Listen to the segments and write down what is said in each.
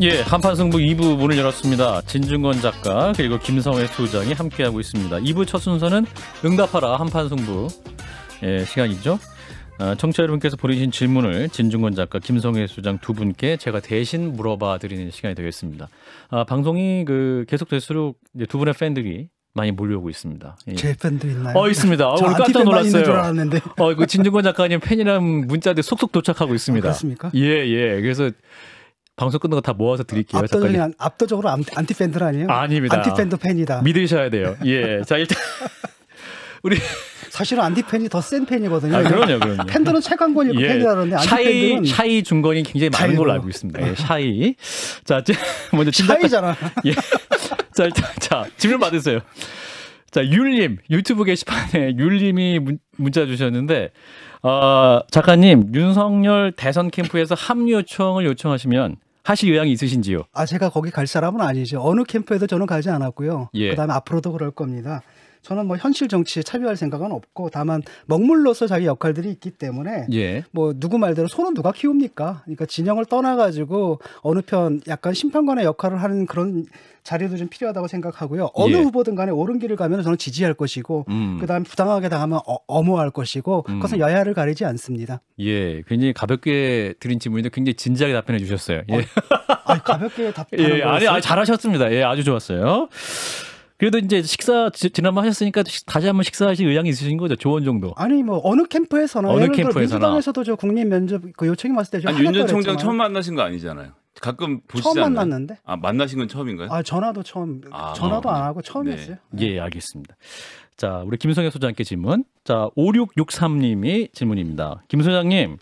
예, 한판승부 2부 문을 열었습니다. 진중권 작가 그리고 김성회 소장이 함께하고 있습니다. 2부 첫 순서는 응답하라 한판승부 예, 시간이죠. 청취자 여러분께서 보내주신 질문을 진중권 작가, 김성회 소장 두 분께 제가 대신 물어봐 드리는 시간이 되겠습니다. 방송이 계속 될수록 이제 두 분의 팬들이 많이 몰려오고 있습니다. 예. 제 팬도 있나요? 있습니다. 오늘 깜짝 놀랐어요. 그 진중권 작가님 팬이라는 문자들이 속속 도착하고 있습니다. 그렇습니까? 예. 그래서 방송 끝나고 다 모아서 드릴게요. 압도적으로 안티 팬들 아니에요? 아닙니다. 안티 팬도 팬이다. 믿으셔야 돼요. 예. 자, 일단 우리 사실은 안티 팬이 더 센 팬이거든요. 그럼요. 팬들은 최강권이고 예. 팬이라는데 샤이 중권이 굉장히 많은 걸로 알고 있습니다. 예, 샤이. 자, 먼저 샤이잖아. 예. 자, 일단 질문 받으세요. 자, 율님 유튜브 게시판에 율님이 문자 주셨는데 작가님 윤석열 대선 캠프에서 합류 요청을 요청하시면 하실 의향이 있으신지요? 제가 거기 갈 사람은 아니죠. 어느 캠프에도 저는 가지 않았고요. 예. 그다음에 앞으로도 그럴 겁니다. 저는 뭐 현실 정치에 참여할 생각은 없고 다만 먹물로서 자기 역할들이 있기 때문에 예. 뭐 누구 말대로 소는 누가 키웁니까? 그러니까 진영을 떠나가지고 어느 편 약간 심판관의 역할을 하는 그런 자리도 좀 필요하다고 생각하고요. 어느 예. 후보든 간에 옳은 길을 가면 저는 지지할 것이고 그다음에 부당하게 당하면 엄호할 것이고 그것은 여야를 가리지 않습니다. 예, 굉장히 가볍게 드린 질문인데 굉장히 진지하게 답변해 주셨어요. 예. 가볍게 답변하는 거였어요? 아니, 잘하셨습니다. 예, 아주 좋았어요. 그래도 이제 식사 지난번 하셨으니까 다시 한번 식사하실 의향이 있으신 거죠? 조언 정도. 아니 뭐 어느 캠프에서나 어느 캠프에서나 민주당에서도 저 국민 면접 그 요청이 왔을 때 윤 전 총장 처음 만나신 거 아니잖아요. 가끔 보시지 않나요? 처음 만났는데. 만나신 건 처음인가요? 전화도 처음. 전화도 안 하고 처음이었어요. 네. 예, 알겠습니다. 자, 우리 김성회 소장님께 질문. 자, 5663님이 질문입니다. 김 소장님.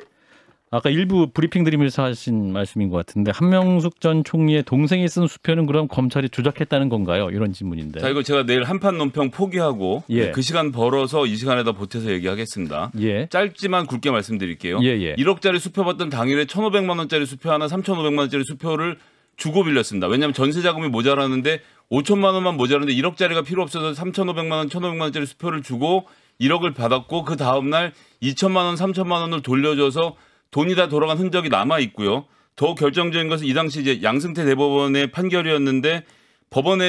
아까 일부 브리핑 드리면서 하신 말씀인 것 같은데 한명숙 전 총리의 동생이 쓴 수표는 그럼 검찰이 조작했다는 건가요? 이런 질문인데. 자, 이거 제가 내일 한판 논평 포기하고 예. 그 시간 벌어서 이 시간에다 보태서 얘기하겠습니다. 예. 짧지만 굵게 말씀드릴게요. 예예. 1억짜리 수표 받던 당일에 1,500만 원짜리 수표 하나, 3,500만 원짜리 수표를 주고 빌렸습니다. 왜냐하면 전세 자금이 모자라는데 5천만 원만 모자라는데 1억짜리가 필요 없어서 3,500만 원, 1,500만 원짜리 수표를 주고 1억을 받았고 그 다음 날 2천만 원, 3천만 원을 돌려줘서 돈이 다 돌아간 흔적이 남아 있고요. 더 결정적인 것은 이 당시 이제 양승태 대법원의 판결이었는데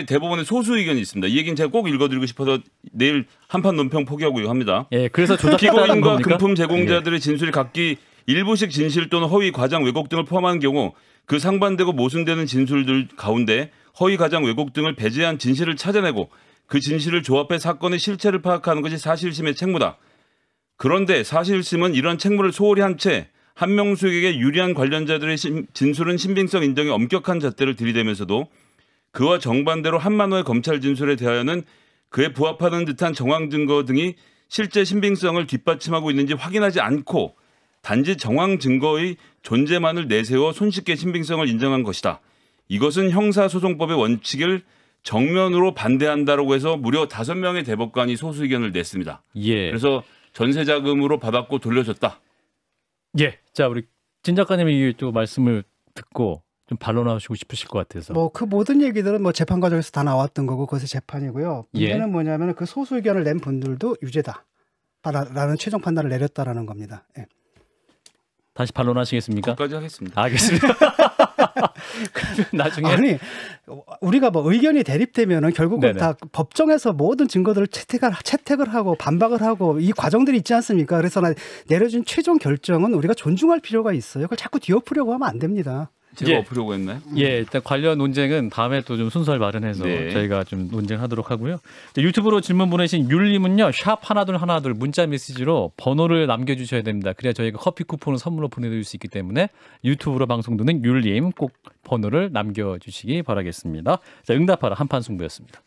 대법원의 소수 의견이 있습니다. 이 얘기는 제가 꼭 읽어드리고 싶어서 내일 한판 논평 포기하고 합니다. 예, 그래서 조작했다는 겁니까? 피고인과 금품 제공자들의 진술이 각기 일부식 진실 또는 허위, 과장, 왜곡 등을 포함한 경우 그 상반되고 모순되는 진술들 가운데 허위, 과장, 왜곡 등을 배제한 진실을 찾아내고 그 진실을 조합해 사건의 실체를 파악하는 것이 사실심의 책무다. 그런데 사실심은 이런 책무를 소홀히 한 채 한명숙에게 유리한 관련자들의 진술은 신빙성 인정에 엄격한 잣대를 들이대면서도 그와 정반대로 한만호의 검찰 진술에 대하여는 그에 부합하는 듯한 정황 증거 등이 실제 신빙성을 뒷받침하고 있는지 확인하지 않고 단지 정황 증거의 존재만을 내세워 손쉽게 신빙성을 인정한 것이다. 이것은 형사소송법의 원칙을 정면으로 반대한다라고 해서 무려 5명의 대법관이 소수 의견을 냈습니다. 예. 그래서 전세 자금으로 받았고 돌려줬다. 예, 자 우리 진 작가님이 또 말씀을 듣고 좀 반론하시고 싶으실 것 같아서 그 모든 얘기들은 재판 과정에서 다 나왔던 거고 그것이 재판이고요. 문제는 뭐냐면 그 소수 의견을 낸 분들도 유죄다라는 최종 판단을 내렸다라는 겁니다. 예. 다시 반론하시겠습니까? 거기까지 하겠습니다. 알겠습니다. 나중에 아니 우리가 의견이 대립되면은 결국은 다 법정에서 모든 증거들을 채택을 하고 반박을 하고 이 과정들이 있지 않습니까? 그래서 내려진 최종 결정은 우리가 존중할 필요가 있어요. 그걸 자꾸 뒤엎으려고 하면 안 됩니다. 제가 엎으려고 했나요? 예, 일단 관련 논쟁은 다음에 또 좀 순서를 마련해서 저희가 좀 논쟁하도록 하고요. 유튜브로 질문 보내신 율님은요, #1212 문자 메시지로 번호를 남겨주셔야 됩니다. 그래야 저희가 커피 쿠폰을 선물로 보내드릴 수 있기 때문에 유튜브로 방송 듣는 율님 꼭 번호를 남겨주시기 바라겠습니다. 자, 응답하라 한판승부였습니다.